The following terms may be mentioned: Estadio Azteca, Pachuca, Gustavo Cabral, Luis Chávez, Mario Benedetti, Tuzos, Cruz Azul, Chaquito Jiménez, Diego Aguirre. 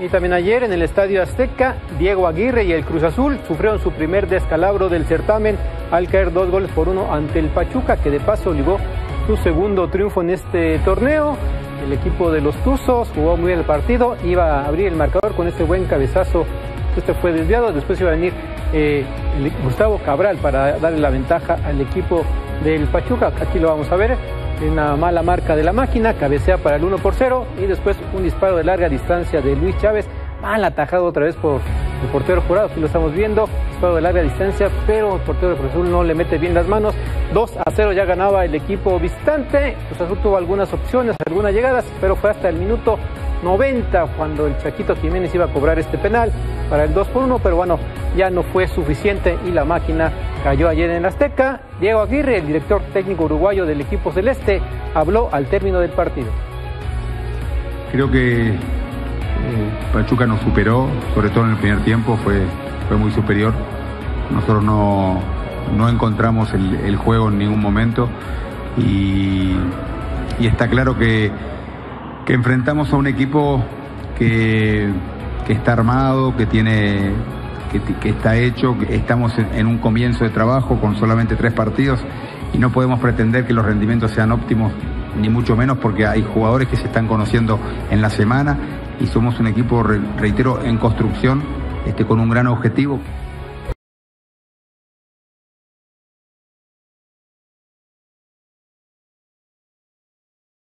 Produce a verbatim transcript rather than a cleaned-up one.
Y también ayer en el Estadio Azteca, Diego Aguirre y el Cruz Azul sufrieron su primer descalabro del certamen al caer dos goles por uno ante el Pachuca, que de paso obligó su segundo triunfo en este torneo. El equipo de los Tuzos jugó muy bien el partido, iba a abrir el marcador con este buen cabezazo. Este fue desviado, después iba a venir eh, Gustavo Cabral para darle la ventaja al equipo del Pachuca. Aquí lo vamos a ver, una mala marca de la máquina, cabecea para el uno por cero y después un disparo de larga distancia de Luis Chávez, mal atajado otra vez por el portero Jurado, aquí lo estamos viendo, disparo de larga distancia, pero el portero de Cruz Azul no le mete bien las manos. Dos a cero ya ganaba el equipo visitante. Cruz Azul tuvo algunas opciones, algunas llegadas, pero fue hasta el minuto noventa cuando el Chaquito Jiménez iba a cobrar este penal para el dos por uno, pero bueno, ya no fue suficiente y la máquina cayó ayer en Azteca. Diego Aguirre, el director técnico uruguayo del equipo celeste, habló al término del partido. Creo que eh, Pachuca nos superó, sobre todo en el primer tiempo, fue, fue muy superior. Nosotros no, no encontramos el, el juego en ningún momento y, y está claro que que enfrentamos a un equipo que, que está armado, que, tiene, que, que está hecho, que estamos en un comienzo de trabajo con solamente tres partidos y no podemos pretender que los rendimientos sean óptimos, ni mucho menos, porque hay jugadores que se están conociendo en la semana y somos un equipo, reitero, en construcción, este, con un gran objetivo.